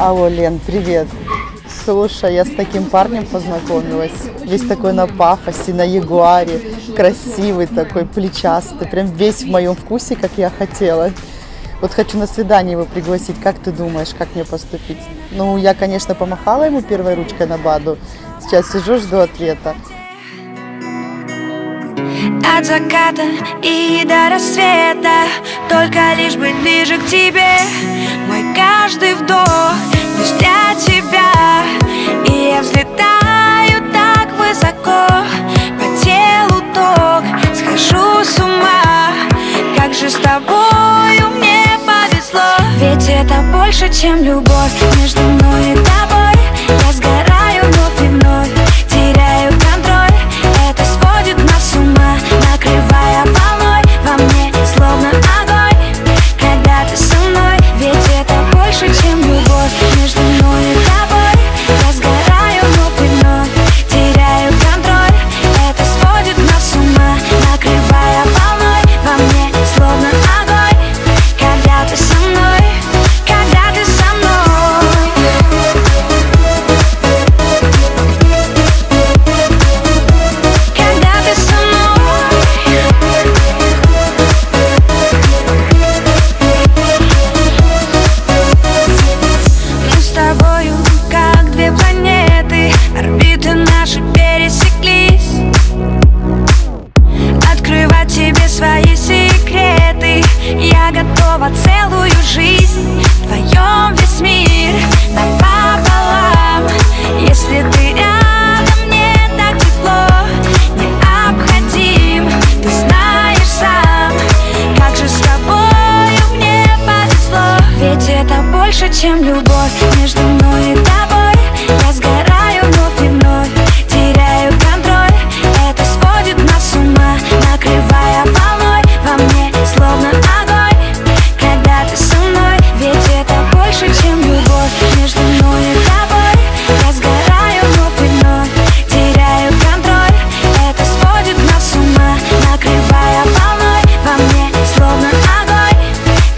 Алло, Лен, привет. Слушай, я с таким парнем познакомилась. Весь такой на пафосе, на ягуаре. Красивый такой, плечастый. Прям весь в моем вкусе, как я хотела. Вот хочу на свидание его пригласить. Как ты думаешь, как мне поступить? Ну, я, конечно, помахала ему первой ручкой на БАДу. Сейчас сижу, жду ответа. От заката и до рассвета, только лишь бы ближе к тебе. Мой каждый вдох лишь для тебя. И я взлетаю так высоко, по телу ток, схожу с ума. Как же с тобою мне повезло, ведь это больше, чем любовь. Между мной и тобой я сгораю вновь и вновь, теряю контроль, это сводит нас с ума. Накрывая волной во мне, словно огонь, когда ты со мной, ведь это больше, чем любовь. Между мной и тобой я сгораю вновь и вновь, теряю контроль, это сводит нас с ума. Накрывая волной во мне, словно огонь, когда ты со мной, когда ты со мной, когда ты со мной. Мы с тобою как две планеты, орбиты наши пересеклись. Открывать тебе свои секреты я готова целую жизнь. Вдвоем весь мир напополам. Если ты рядом, мне так тепло, необходим. Ты знаешь сам, как же с тобою мне повезло, ведь это больше, чем любовь. Между мной и тобой я сгораю вновь и вновь, теряю контроль, это сводит нас с ума. Накрывая волной во мне, словно огонь, когда ты со мной, ведь это больше, чем любовь. Между мной и тобой я сгораю вновь и вновь, теряю контроль, это сводит нас с ума. Накрывая волной во мне, словно огонь,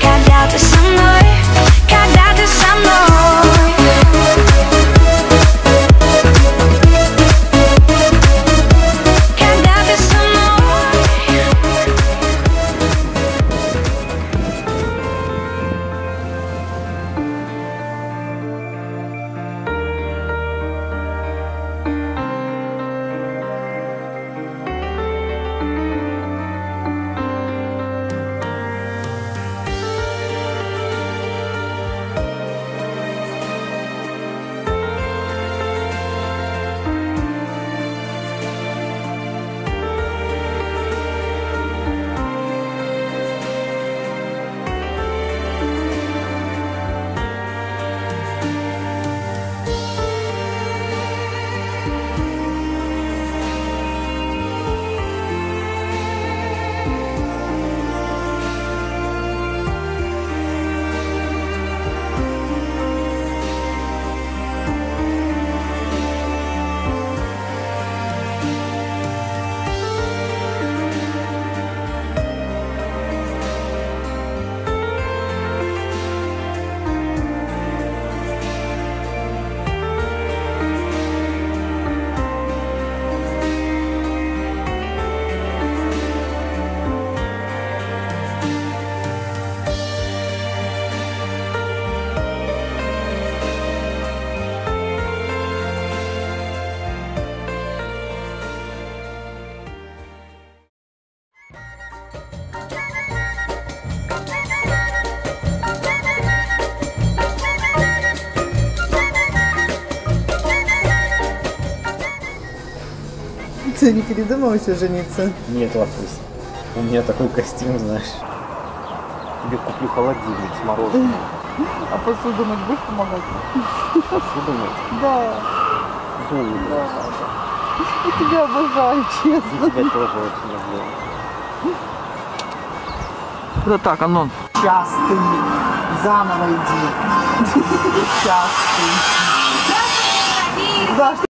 когда ты со мной, когда ты со мной, когда ты со мной. Ты не передумал еще жениться? Нет, Лапусь. У меня такой костюм, знаешь. Тебе куплю холодильник с мороженым. А посуду мыть будешь помогать? Посуду мыть? Да. Думаю. Да. Я тебя обожаю, честно. Я тебя тоже очень люблю. Да так, Анон. Сейчас ты заново иди. Сейчас ты. Да, что?